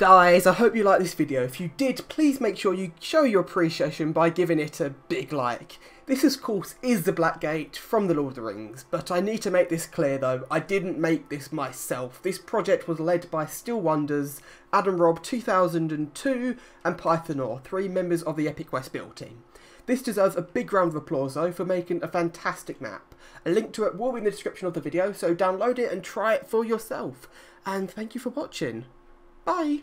guys, I hope you liked this video. If you did, please make sure you show your appreciation by giving it a big like. This, of course, is the Black Gate from the Lord of the Rings, but I need to make this clear though, I didn't make this myself. This project was led by Still Wonders, adamrob2002 and pythonawe, three members of the Epic Quest build team. This deserves a big round of applause though for making a fantastic map. A link to it will be in the description of the video, so download it and try it for yourself. And thank you for watching. Bye!